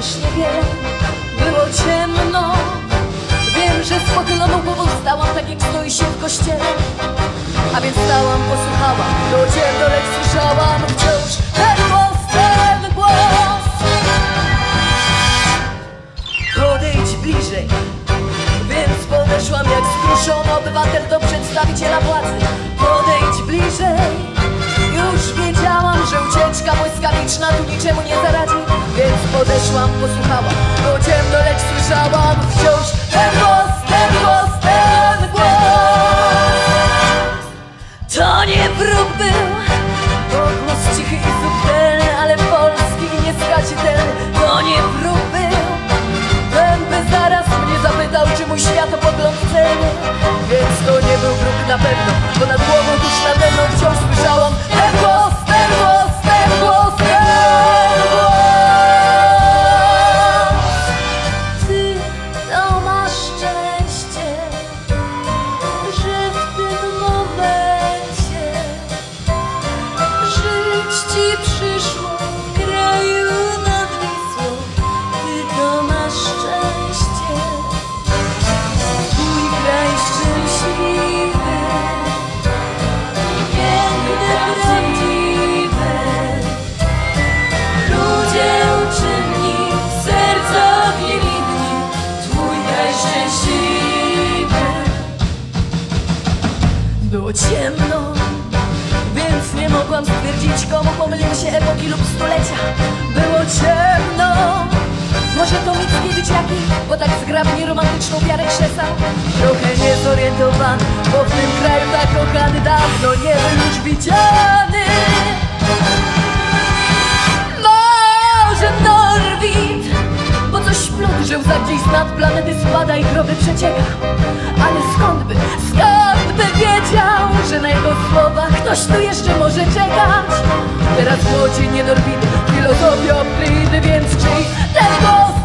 we śnie było ciemno. Wiem, że z pochyloną głową stałam, tak jak stoi się w kościele. A więc stałam, posłuchałam, do ciebie słyszałam wciąż ten głos, ten głos. Podejdź bliżej, więc podeszłam jak skruszony obywatel do przedstawiciela władzy. Podejdź bliżej. Już wiedziałam, że ucieczka błyskawiczna tu niczemu nie zaradzi. Więc podeszłam, posłuchałam, bo ciemno, lecz słyszałam wciąż ten głos, ten głos, ten głos. To nie próg był, bo głos cichy i subtelny, ale polski i nieskazitelny. To nie próg był, ten by zaraz mnie zapytał, czy mój światopogląd ceny. Więc to nie był próg na pewno, bo nad głową tuż nade mną wciąż słyszałam ten głos, ten głos, ten głos, ten głos. Ty to masz szczęście, że w tym momencie żyć ci przyszło w kraju nad Wisłą. Ty to masz szczęście, mój kraj szczęśliwy. Było ciemno, więc nie mogłam stwierdzić, komu pomyliły się epoki lub stulecia. Było ciemno, może to Mickiewicz jaki, bo tak zgrabnie romantyczną wiarę krzesał. Trochę niezorientowany, bo w tym kraju tak kochany dawno nie był już widziany. Może Norwid, bo coś plądrzył za gdzieś nad planety, spada i krowy przecieka. Ale skąd by wiedział, że na jego słowa ktoś tu jeszcze może czekać? Teraz młodzi nie Norwidy, filozofia obkryty, więc czyj ten głos?